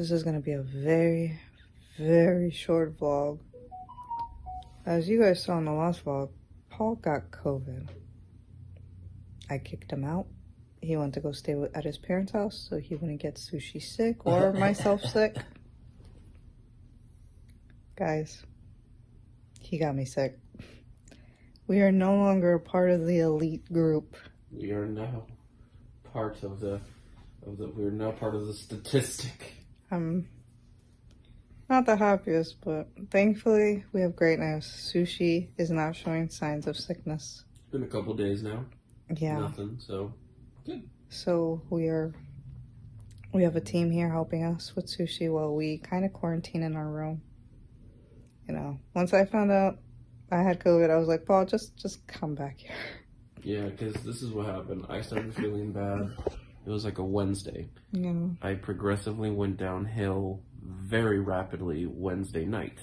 This is going to be a very, very short vlog. As you guys saw in the last vlog, Paul got COVID. I kicked him out. He went to go stay at his parents' house so he wouldn't get sushi sick or myself sick. Guys, he got me sick. We are no longer a part of the elite group. We are now part of we're now part of the statistic. I'm not the happiest, but thankfully we have great news. Sushi is not showing signs of sickness. It's been a couple days now. Yeah. Nothing, so good. So we have a team here helping us with sushi while we kind of quarantine in our room. You know, once I found out I had COVID, I was like, Paul, just come back here. Yeah, because this is what happened. I started feeling bad. It was like a Wednesday. Yeah. I progressively went downhill very rapidly Wednesday night.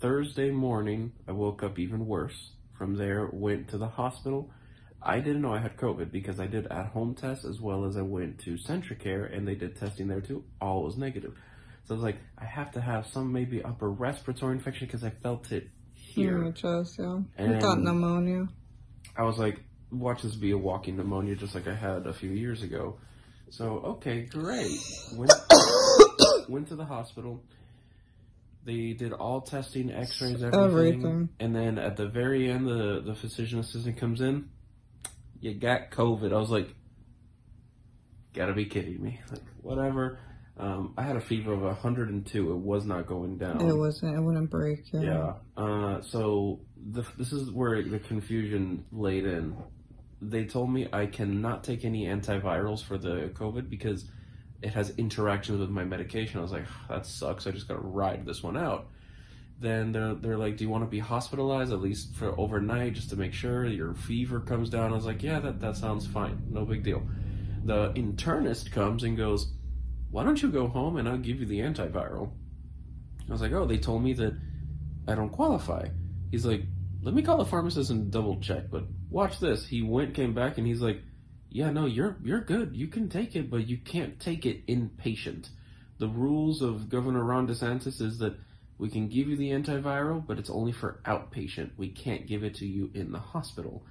Thursday morning, I woke up even worse. From there, went to the hospital. I didn't know I had COVID because I did at-home tests as well as I went to Centricare, and they did testing there too. All was negative. So I was like, I have to have some maybe upper respiratory infection because I felt it here. In my chest, yeah. I thought pneumonia. I was like, watch this be a walking pneumonia just like I had a few years ago. So, okay, great. Went to the hospital. They did all testing, x-rays, everything. And then at the very end, the physician assistant comes in. You got COVID. I was like, gotta be kidding me. Like, whatever. I had a fever of 102. It was not going down. It wasn't. It wouldn't break. Yeah. So this is where the confusion laid in. They told me I cannot take any antivirals for the COVID because it has interactions with my medication. I was like, that sucks. I just got to ride this one out. Then they're like, do you want to be hospitalized at least for overnight just to make sure your fever comes down? I was like, yeah, that sounds fine. No big deal. The internist comes and goes, why don't you go home and I'll give you the antiviral? I was like, oh, they told me that I don't qualify. He's like, let me call the pharmacist and double check, but watch this. He came back and he's like, yeah, no, you're good. You can take it, but you can't take it inpatient. The rules of Governor Ron DeSantis is that we can give you the antiviral, but it's only for outpatient. We can't give it to you in the hospital.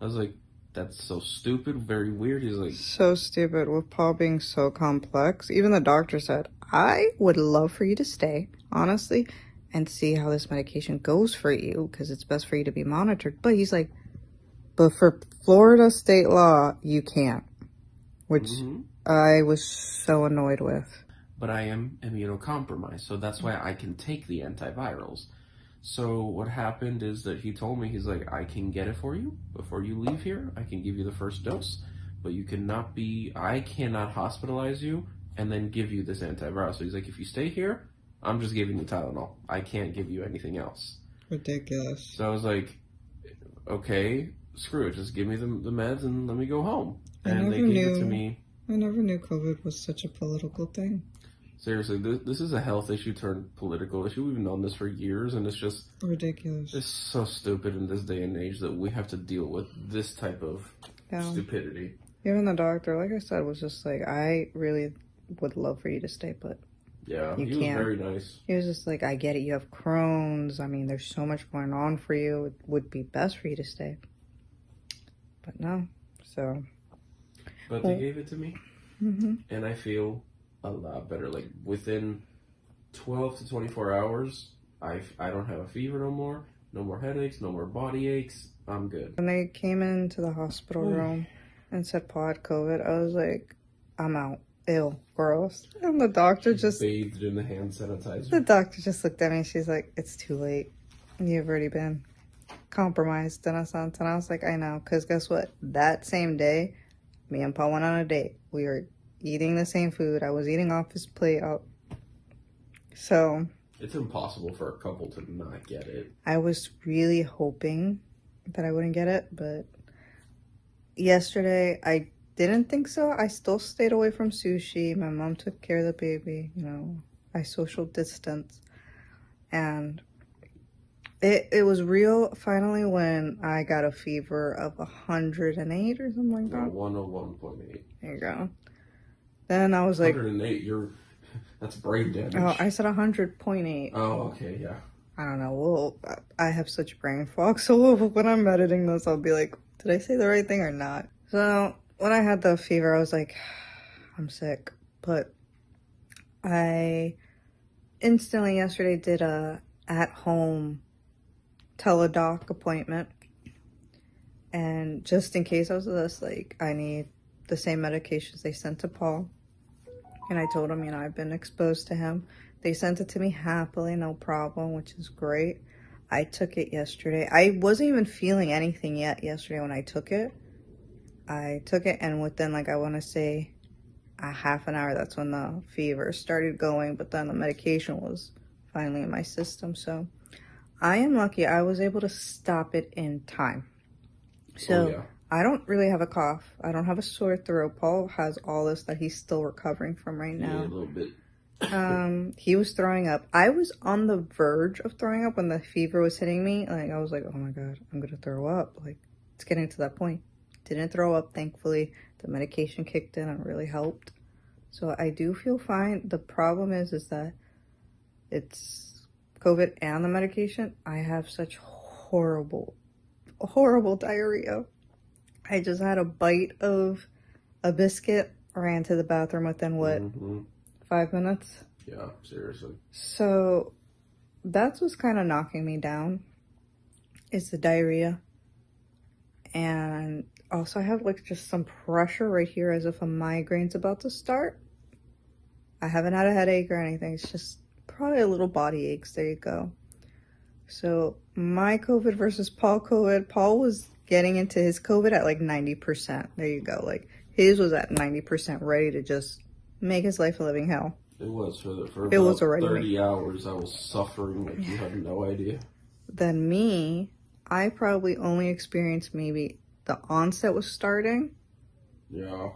I was like, that's so stupid, very weird. He's like, so stupid with Paul being so complex. Even the doctor said, I would love for you to stay, honestly, and see how this medication goes for you because it's best for you to be monitored. But he's like, but for Florida state law, you can't, which I was so annoyed with. But I am immunocompromised, so that's why I can take the antivirals. So what happened is that he told me, he's like, I can get it for you before you leave here. I can give you the first dose, but you cannot be, I cannot hospitalize you and then give you this antiviral. So he's like, if you stay here, I'm just giving you Tylenol. I can't give you anything else. Ridiculous. So I was like, okay, screw it. Just give me the meds and let me go home. And they gave it to me. I never knew COVID was such a political thing. Seriously, this is a health issue turned political issue. We've known this for years, and it's just ridiculous. It's so stupid in this day and age that we have to deal with this type of stupidity. Even the doctor, like I said, was just like, I really would love for you to stay, but yeah, you can't. Was very nice. He was just like, I get it. You have Crohn's. I mean, there's so much going on for you. It would be best for you to stay. But no, so. But they gave it to me, and I feel a lot better. Like within 12 to 24 hours, I don't have a fever no more, no more headaches, no more body aches. I'm good. When they came into the hospital room and said Paul had COVID, I was like, I'm out. Ew, gross. And the doctor just bathed in the hand sanitizer. The doctor just looked at me. She's like, it's too late. You've already been compromised. And I was like, I know, because guess what? That same day, me and Paul went on a date. We were eating the same food. I was eating off his plate. So it's impossible for a couple to not get it. I was really hoping that I wouldn't get it, but yesterday I didn't think so. I still stayed away from sushi. My mom took care of the baby. You know, I social distanced, and it was real finally when I got a fever of 108 or something like that. 101.8. There you go. Then I was like, 108, you're That's brain damage. Oh, I said 100.8. Oh, okay, yeah. I don't know. Well, I have such brain fog, so when I'm editing this, I'll be like, did I say the right thing or not? So when I had the fever, I was like, I'm sick. But I instantly yesterday did a at-home Teladoc appointment. And just in case I was this, like, I need the same medications they sent to Paul. And I told him, you know, I've been exposed to him. They sent it to me happily, no problem, which is great. I took it yesterday. I wasn't even feeling anything yet yesterday when I took it. I took it, and within, like, I want to say a half an hour, that's when the fever started going, but then the medication was finally in my system. So I am lucky I was able to stop it in time. So oh, yeah. I don't really have a cough. I don't have a sore throat. Paul has all this that he's still recovering from right now. Yeah, a little bit. He was throwing up. I was on the verge of throwing up when the fever was hitting me. Like, I was like, oh my God, I'm going to throw up. Like, it's getting to that point. Didn't throw up, thankfully. The medication kicked in and really helped. So I do feel fine. The problem is that it's COVID and the medication. I have such horrible diarrhea. I just had a bite of a biscuit, ran to the bathroom within what? Mm-hmm. 5 minutes? Yeah, seriously. So that's what's kind of knocking me down, is the diarrhea. And also I have like just some pressure right here as if a migraine's about to start. I haven't had a headache or anything. It's just probably a little body aches. There you go. So my COVID versus Paul COVID. Paul was getting into his COVID at like 90%. There you go. Like his was at 90%, ready to just make his life a living hell. It was for 30 hours. I was suffering like you have no idea. Then me, I probably only experienced maybe the onset was starting. Yeah.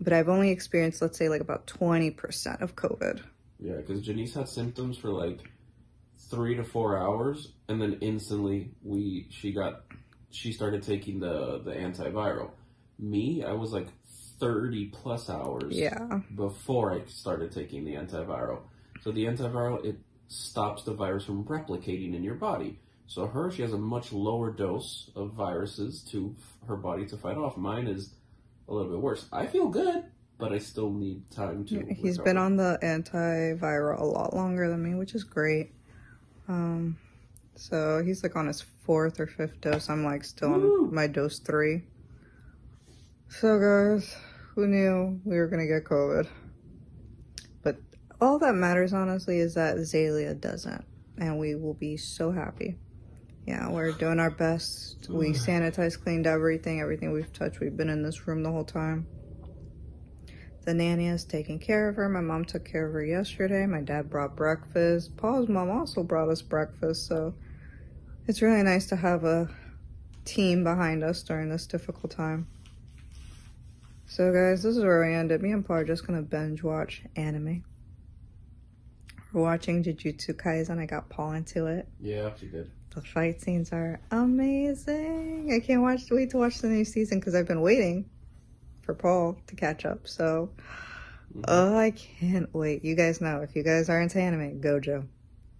But I've only experienced, let's say, like about 20% of COVID. Yeah, because Janice had symptoms for like 3 to 4 hours, and then instantly she started taking the antiviral. Me, I was like 30 plus hours before I started taking the antiviral. So the antiviral, it stops the virus from replicating in your body. So she has a much lower dose of viruses to her body to fight off. Mine is a little bit worse. I feel good, but I still need time to recover. He's been on the antiviral a lot longer than me, which is great. So he's like on his 4th or 5th dose. I'm like still on my dose 3. So guys, who knew we were gonna get COVID? But all that matters honestly is that Azalea doesn't, and we will be so happy. Yeah, we're doing our best. We sanitized, cleaned everything we've touched. We've been in this room the whole time. The nanny is taking care of her. My mom took care of her yesterday. My dad brought breakfast. Paul's mom also brought us breakfast. So it's really nice to have a team behind us during this difficult time. So guys, this is where we ended. Me and Paul are just going to binge watch anime. We're watching Jujutsu Kaisen. I got Paul into it. Yeah, she did. The fight scenes are amazing. I can't wait to watch the new season because I've been waiting for Paul to catch up. So, oh, I can't wait. You guys know, if you guys are into anime, Gojo.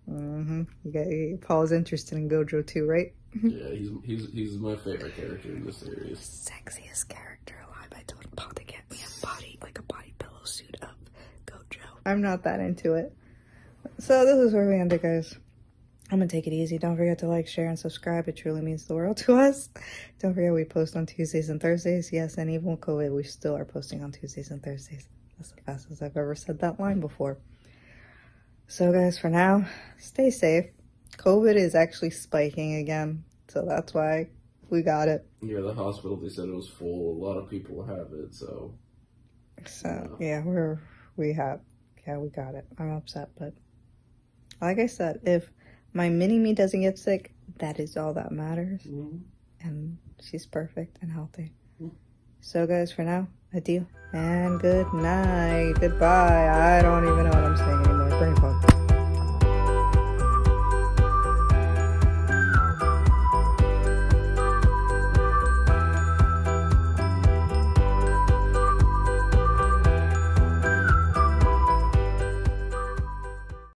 You guys, Paul's interested in Gojo too, right? Yeah, he's my favorite character in this series. Sexiest character alive. I told Paul to get me a body, like a body pillow suit of Gojo. I'm not that into it. So this is where we end it, guys. I'm going to take it easy. Don't forget to like, share, and subscribe. It truly means the world to us. Don't forget we post on Tuesdays and Thursdays. Yes, and even with COVID, we still are posting on Tuesdays and Thursdays. That's the fastest I've ever said that line before. So, guys, for now, stay safe. COVID is actually spiking again, so that's why we got it. Yeah, the hospital, they said it was full. A lot of people have it, so. So, yeah, we got it. I'm upset, but like I said, if my mini-me doesn't get sick, that is all that matters. And she's perfect and healthy. So guys, for now, adieu and good night. Goodbye. I don't even know what I'm saying anymore. Brain fog.